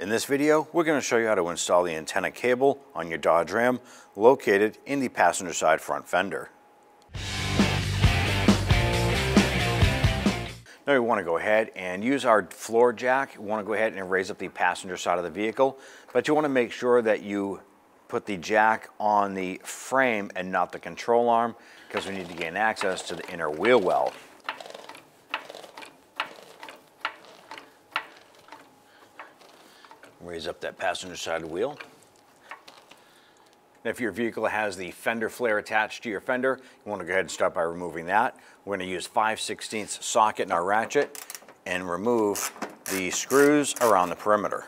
In this video, we're going to show you how to install the antenna cable on your Dodge Ram located in the passenger side front fender. Now we want to go ahead and use our floor jack. We want to go ahead and raise up the passenger side of the vehicle, but you want to make sure that you put the jack on the frame and not the control arm, because we need to gain access to the inner wheel well. Raise up that passenger side wheel. Now, if your vehicle has the fender flare attached to your fender, you want to go ahead and start by removing that. We're going to use 5/16 socket in our ratchet and remove the screws around the perimeter.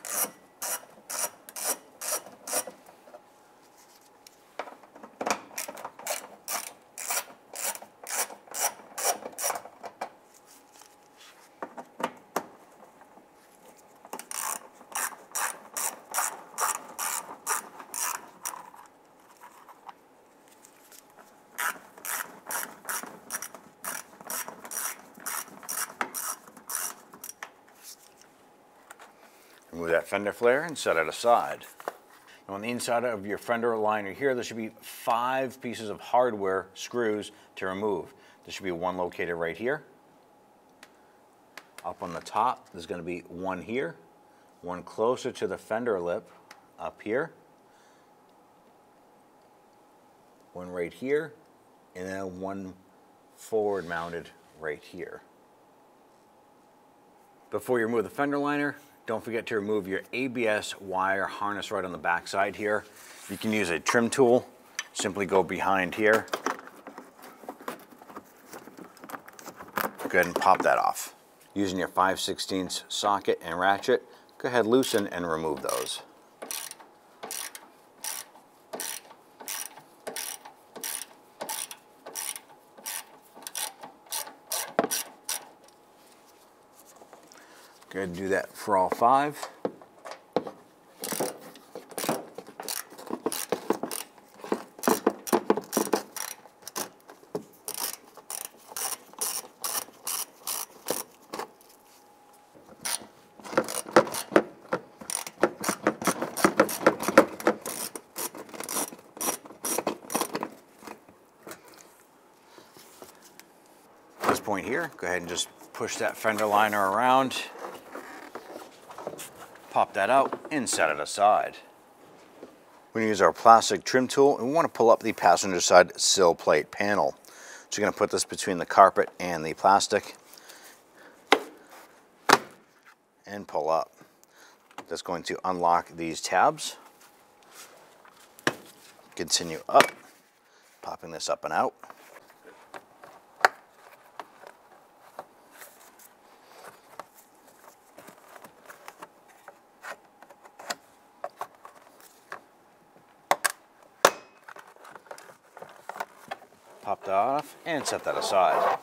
Remove that fender flare and set it aside. Now on the inside of your fender liner here, there should be 5 pieces of hardware screws to remove. There should be one located right here. Up on the top, there's going to be one here, one closer to the fender lip up here, one right here, and then one forward mounted right here. Before you remove the fender liner, don't forget to remove your ABS wire harness right on the back side here. You can use a trim tool. Simply go behind here. Go ahead and pop that off. Using your 5/16 socket and ratchet, go ahead, loosen and remove those. Go ahead and do that for all 5. At this point here, go ahead and just push that fender liner around. Pop that out and set it aside. We're going to use our plastic trim tool and we want to pull up the passenger side sill plate panel. So you're going to put this between the carpet and the plastic and pull up. That's going to unlock these tabs. Continue up, popping this up and out. Pop that off and set that aside.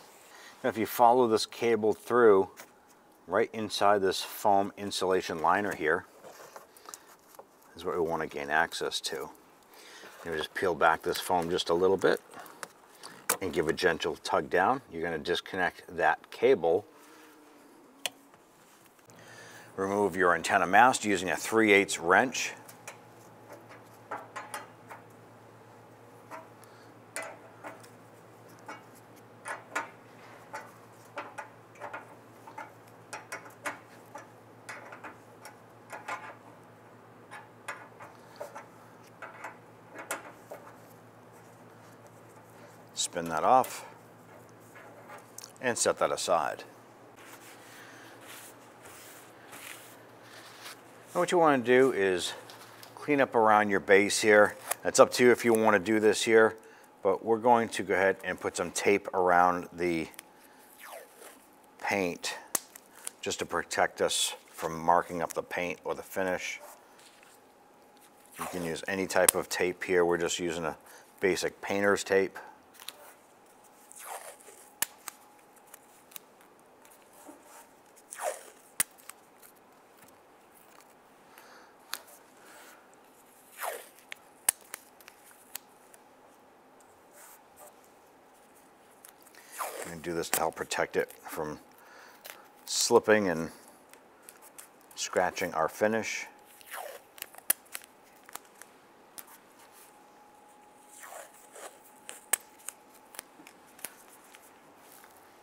Now if you follow this cable through right inside this foam insulation liner here is what we want to gain access to. You just peel back this foam just a little bit and give a gentle tug down. You're going to disconnect that cable. Remove your antenna mast using a 3/8 wrench. Spin that off and set that aside. Now what you want to do is clean up around your base here. It's up to you if you want to do this here, but we're going to go ahead and put some tape around the paint just to protect us from marking up the paint or the finish. You can use any type of tape here. We're just using a basic painter's tape. And do this to help protect it from slipping and scratching our finish.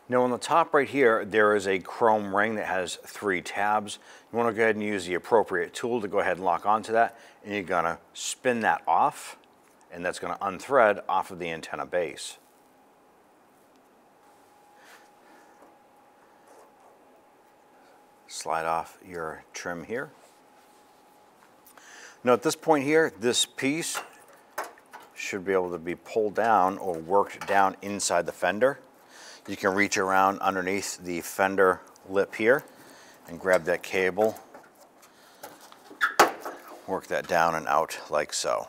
Now on the top right here, there is a chrome ring that has 3 tabs. You want to go ahead and use the appropriate tool to go ahead and lock onto that, and you're going to spin that off, and that's going to unthread off of the antenna base. Slide off your trim here. Now at this point here, this piece should be able to be pulled down or worked down inside the fender. You can reach around underneath the fender lip here and grab that cable, work that down and out like so.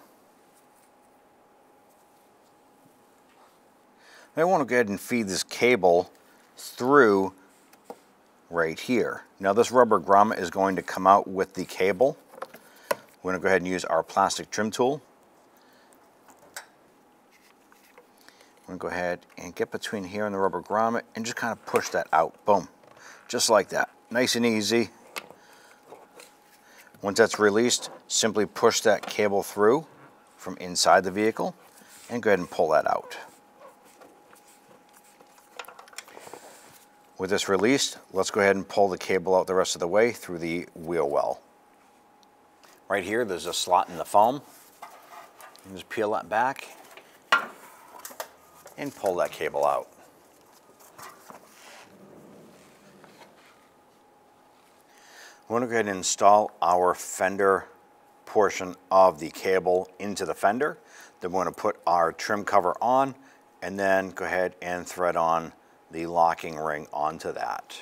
Now I want to go ahead and feed this cable through right here. Now this rubber grommet is going to come out with the cable. We're going to go ahead and use our plastic trim tool. I'm gonna go ahead and get between here and the rubber grommet and just kind of push that out. Boom. Just like that. Nice and easy. Once that's released, simply push that cable through from inside the vehicle and go ahead and pull that out. With this released, let's go ahead and pull the cable out the rest of the way through the wheel well. Right here, there's a slot in the foam. You can just peel that back and pull that cable out. We want to go ahead and install our fender portion of the cable into the fender. Then we're going to put our trim cover on and then go ahead and thread on the locking ring onto that.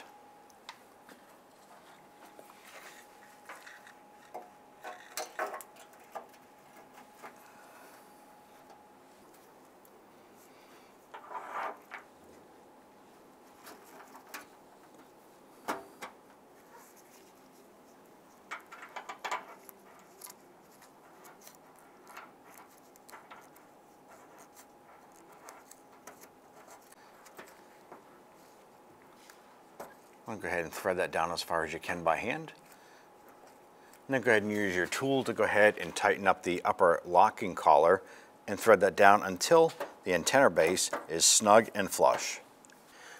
I'm going to go ahead and thread that down as far as you can by hand. And then go ahead and use your tool to go ahead and tighten up the upper locking collar and thread that down until the antenna base is snug and flush.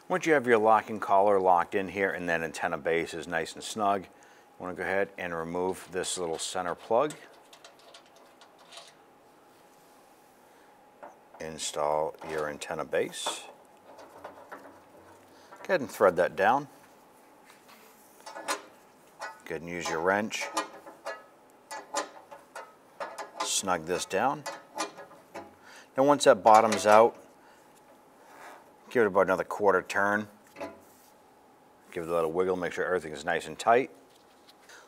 Once you have your locking collar locked in here and that antenna base is nice and snug, you want to go ahead and remove this little center plug. Install your antenna base. Go ahead and thread that down. Go ahead and use your wrench. Snug this down. Now once that bottoms out, give it about another quarter turn. Give it a little wiggle, make sure everything is nice and tight.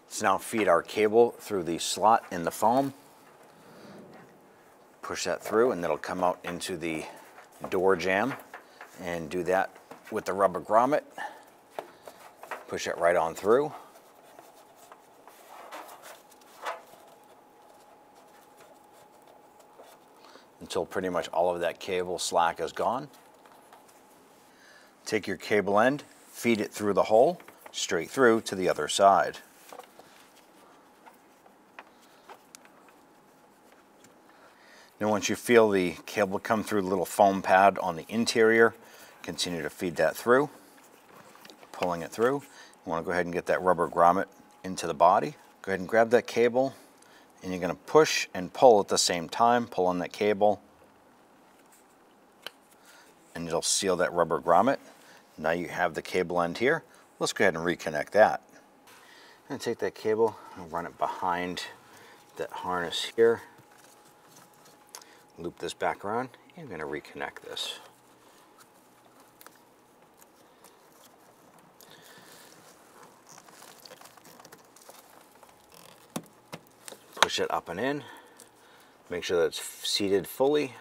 Let's now feed our cable through the slot in the foam. Push that through and that'll come out into the door jamb, and do that with the rubber grommet. Push it right on through. Until pretty much all of that cable slack is gone. Take your cable end, feed it through the hole, straight through to the other side. Now once you feel the cable come through the little foam pad on the interior, continue to feed that through, pulling it through. You want to go ahead and get that rubber grommet into the body. Go ahead and grab that cable, and you're going to push and pull at the same time, pull on that cable, and it'll seal that rubber grommet. Now you have the cable end here. Let's go ahead and reconnect that. I'm going to take that cable and run it behind that harness here. Loop this back around, and I'm going to reconnect this. Push it up and in, make sure that it's seated fully,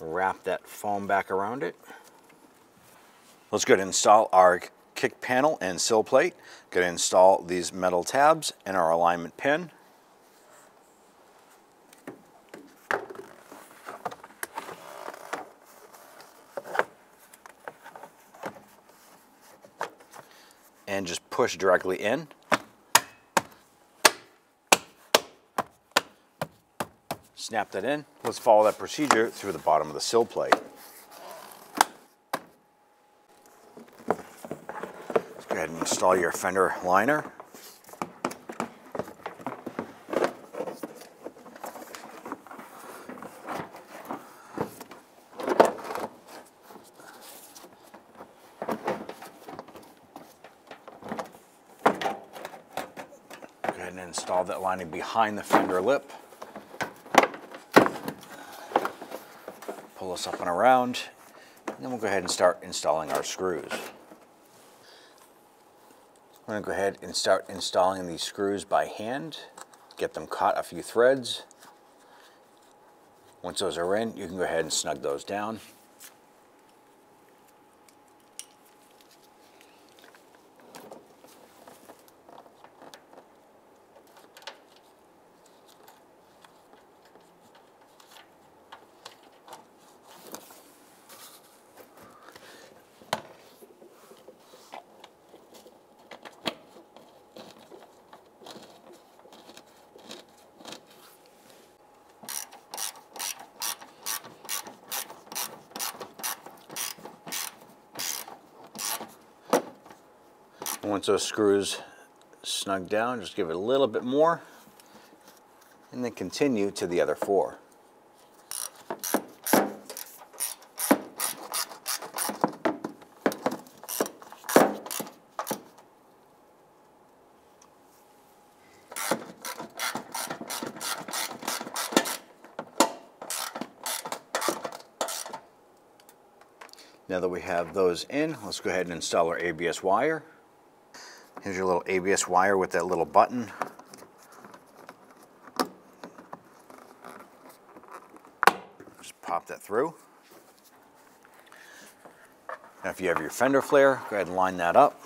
wrap that foam back around it. Let's go ahead and install our kick panel and sill plate. Go ahead and install these metal tabs and our alignment pin. And just push directly in. Snap that in. Let's follow that procedure through the bottom of the sill plate. install your fender liner. Install that lining behind the fender lip. Pull this up and around, and then we'll go ahead and start installing our screws. I'm going to go ahead and start installing these screws by hand, get them caught a few threads. Once those are in, you can go ahead and snug those down. Once those screws snug down, just give it a little bit more and then continue to the other four. Now that we have those in, let's go ahead and install our ABS wire. Here's your little ABS wire with that little button. Just pop that through. Now if you have your fender flare, go ahead and line that up.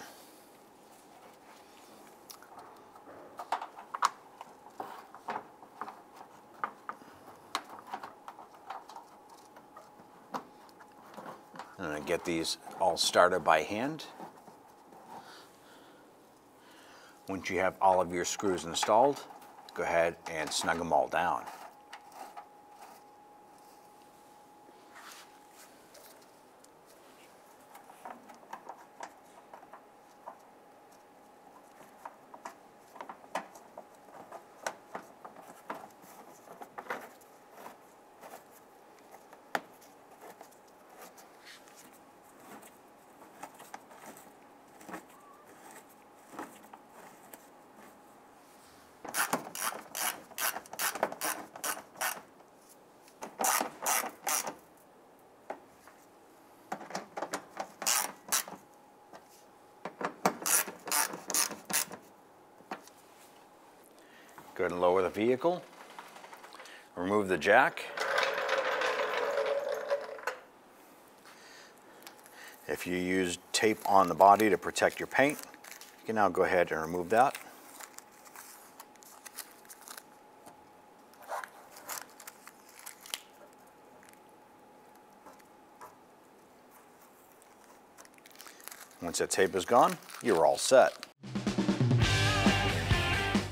I'm going to get these all started by hand. Once you have all of your screws installed, go ahead and snug them all down. Go ahead and lower the vehicle, remove the jack. If you use tape on the body to protect your paint, you can now go ahead and remove that. Once that tape is gone, you're all set.